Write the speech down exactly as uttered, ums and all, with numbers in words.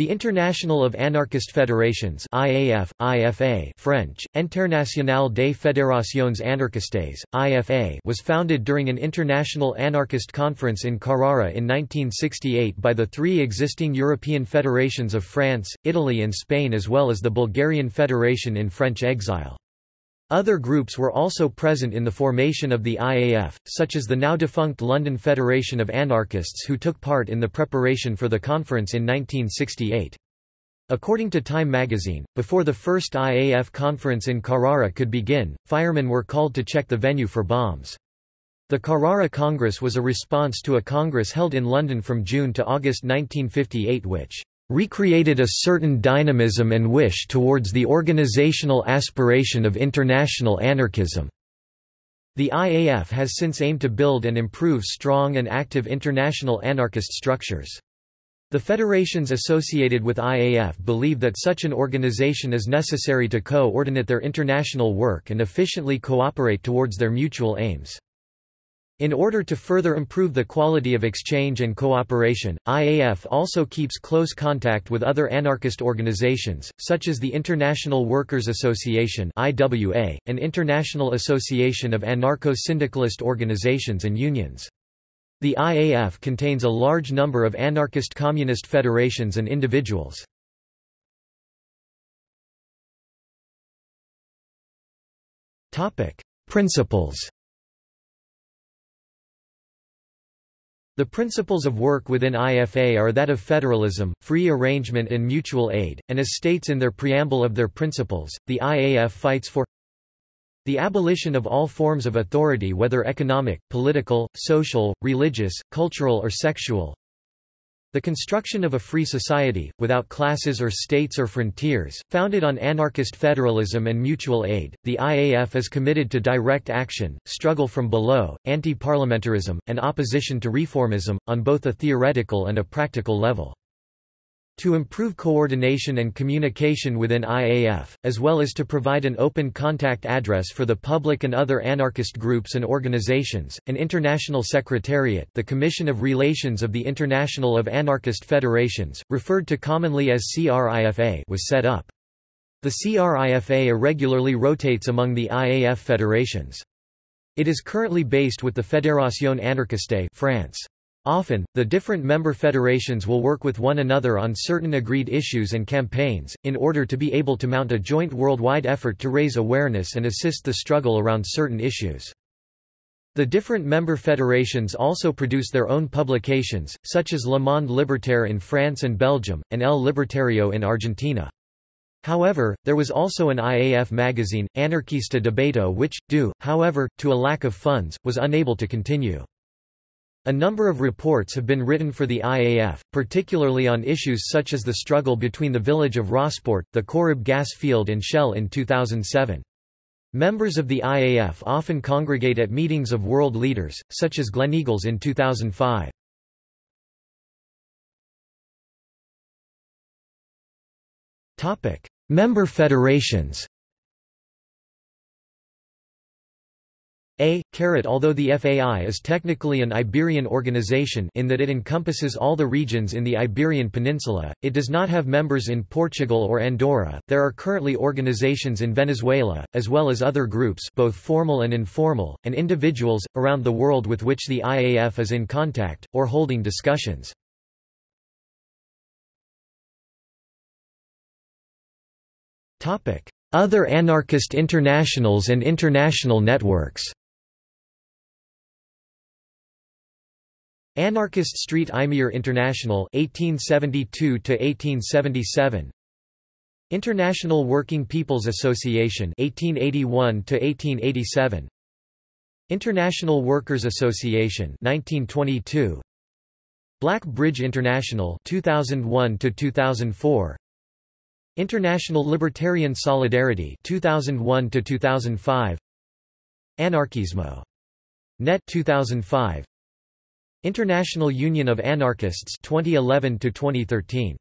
The International of Anarchist Federations I A F, I F A French, Internationale des Fédérations Anarchistes, I F A was founded during an international anarchist conference in Carrara in nineteen sixty-eight by the three existing European federations of France, Italy and Spain, as well as the Bulgarian Federation in French exile. Other groups were also present in the formation of the I A F, such as the now-defunct London Federation of Anarchists, who took part in the preparation for the conference in nineteen sixty-eight. According to Time magazine, before the first I A F conference in Carrara could begin, firemen were called to check the venue for bombs. The Carrara Congress was a response to a congress held in London from June to August nineteen fifty-eight which recreated a certain dynamism and wish towards the organizational aspiration of international anarchism. The I A F has since aimed to build and improve strong and active international anarchist structures. The federations associated with I A F believe that such an organization is necessary to coordinate their international work and efficiently cooperate towards their mutual aims. In order to further improve the quality of exchange and cooperation, I A F also keeps close contact with other anarchist organizations, such as the International Workers' Association (I W A), an international association of anarcho-syndicalist organizations and unions. The I A F contains a large number of anarchist communist federations and individuals. Topic: Principles. The principles of work within I F A are that of federalism, free arrangement and mutual aid, and as states in their preamble of their principles, the I A F fights for the abolition of all forms of authority, whether economic, political, social, religious, cultural or sexual, the construction of a free society, without classes or states or frontiers, founded on anarchist federalism and mutual aid. The I A F is committed to direct action, struggle from below, anti-parliamentarism, and opposition to reformism, on both a theoretical and a practical level. To improve coordination and communication within I A F, as well as to provide an open contact address for the public and other anarchist groups and organizations, an international secretariat, the Commission of Relations of the International of Anarchist Federations, referred to commonly as C R I F A, was set up. The C R I F A irregularly rotates among the I A F federations. It is currently based with the Fédération Anarchiste, France. Often, the different member federations will work with one another on certain agreed issues and campaigns, in order to be able to mount a joint worldwide effort to raise awareness and assist the struggle around certain issues. The different member federations also produce their own publications, such as Le Monde Libertaire in France and Belgium, and El Libertario in Argentina. However, there was also an I A F magazine, Anarquista Debateo, which, due, however, to a lack of funds, was unable to continue. A number of reports have been written for the I A F, particularly on issues such as the struggle between the village of Rossport, the Corrib gas field and Shell in two thousand seven. Members of the I A F often congregate at meetings of world leaders, such as Gleneagles in two thousand five. Member federations. A. Although the F A I is technically an Iberian organization in that it encompasses all the regions in the Iberian Peninsula, it does not have members in Portugal or Andorra. There are currently organizations in Venezuela, as well as other groups, both formal and informal, and individuals around the world with which the I A F is in contact or holding discussions. Topic: Other anarchist internationals and international networks. Anarchist Saint Imier International eighteen seventy-two to eighteen seventy-seven, International Working People's Association eighteen eighty-one to eighteen eighty-seven, International Workers' Association nineteen twenty-two, Black Bridge International two thousand one to two thousand four, International Libertarian Solidarity two thousand one to two thousand five, Anarchismo dot net two thousand five, International Union of Anarchists twenty eleven to twenty thirteen.